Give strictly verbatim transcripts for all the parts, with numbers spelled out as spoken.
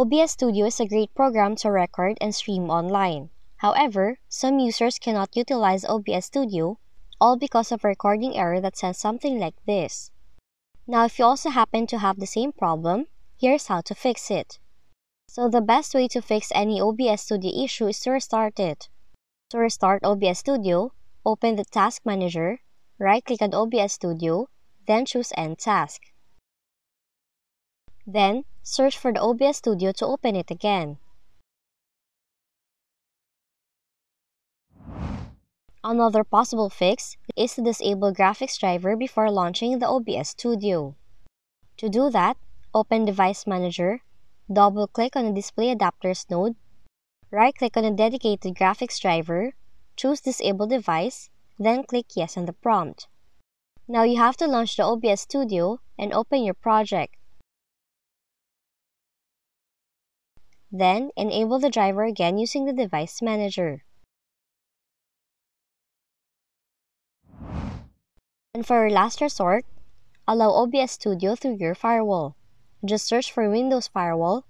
O B S Studio is a great program to record and stream online. However, some users cannot utilize O B S Studio, all because of a recording error that sends something like this. Now, if you also happen to have the same problem, here's how to fix it. So the best way to fix any O B S Studio issue is to restart it. To restart O B S Studio, open the Task Manager, right-click on O B S Studio, then choose End Task. Then, search for the O B S Studio to open it again. Another possible fix is to disable graphics driver before launching the O B S Studio. To do that, open Device Manager, double-click on the Display Adapters node, right-click on a dedicated graphics driver, choose Disable Device, then click Yes on the prompt. Now you have to launch the O B S Studio and open your project. Then, enable the driver again using the Device Manager. And for our last resort, allow O B S Studio through your firewall. Just search for Windows Firewall,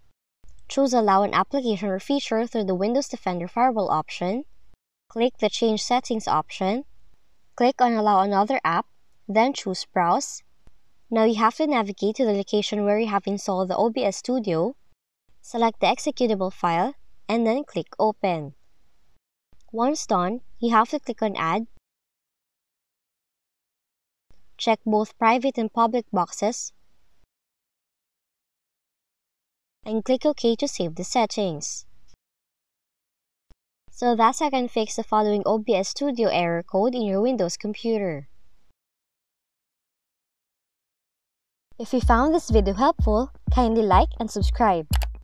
choose Allow an application or feature through the Windows Defender Firewall option, click the Change Settings option, click on Allow another app, then choose Browse. Now you have to navigate to the location where you have installed the O B S Studio, select the executable file, and then click Open. Once done, you have to click on Add, check both private and public boxes, and click OK to save the settings. So that's how you can fix the following O B S Studio error code in your Windows computer. If you found this video helpful, kindly like and subscribe.